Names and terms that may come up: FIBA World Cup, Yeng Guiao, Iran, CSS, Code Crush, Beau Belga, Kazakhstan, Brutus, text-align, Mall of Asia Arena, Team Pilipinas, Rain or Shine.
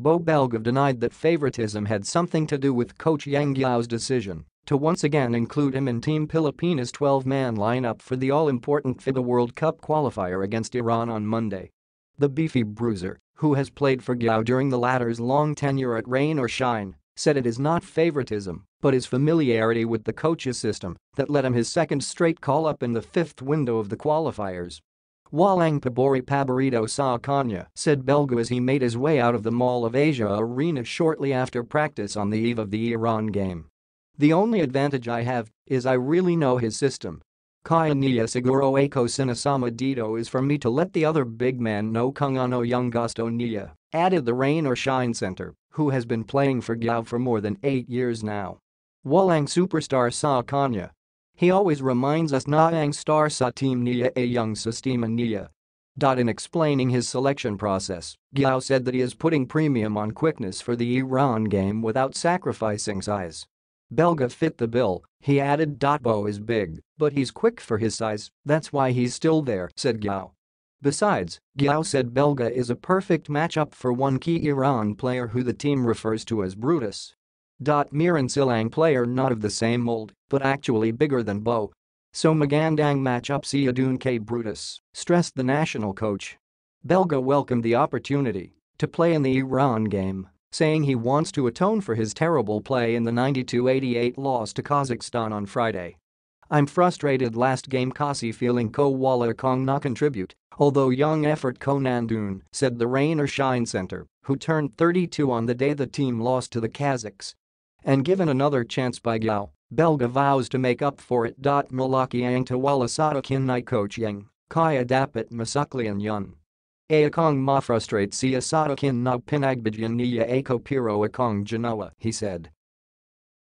Beau Belga denied that favoritism had something to do with coach Yeng Guiao's decision to once again include him in Team Pilipinas' 12-man lineup for the all-important FIBA World Cup qualifier against Iran on Monday. The beefy bruiser, who has played for Guiao during the latter's long tenure at Rain or Shine, said it is not favoritism, but his familiarity with the coach's system that led him his second straight call-up in the fifth window of the qualifiers. Walang Paborito sa kanya, said Belga as he made his way out of the Mall of Asia Arena shortly after practice on the eve of the Iran game. "The only advantage I have is I really know his system. Kaya niya siguro ako sinasama dito is for me to let the other big man know kung ano yung gusto niya," added the Rain or Shine center, who has been playing for Guiao for more than 8 years now. "Walang superstar sa kanya. He always reminds us na ang star sa team niya ay yung sistema niya." In explaining his selection process, Guiao said that he is putting premium on quickness for the Iran game without sacrificing size. "Belga fit the bill," he added. "Bo is big, but he's quick for his size, that's why he's still there," said Guiao. Besides, Guiao said Belga is a perfect matchup for one key Iran player who the team refers to as Brutus. Miran silang player not of the same mold, but actually bigger than Bo. "So magandang matchup siya dun kay Brutus," stressed the national coach. Belga welcomed the opportunity to play in the Iran game, saying he wants to atone for his terrible play in the 92-88 loss to Kazakhstan on Friday. "I'm frustrated last game kasi feeling ko wala kong na contribute, although young effort ko nandun," said the Rain or Shine center, who turned 32 on the day the team lost to the Kazakhs. And given another chance by Guiao, Belga vows to make up for it. "Malaki ang tawala sa akin ni Coach Yeng, kaya dapat masuklian yun. Akong ma-frustrate siya sa akin na pinagbigyan niya ako pero akong ginawa," he said.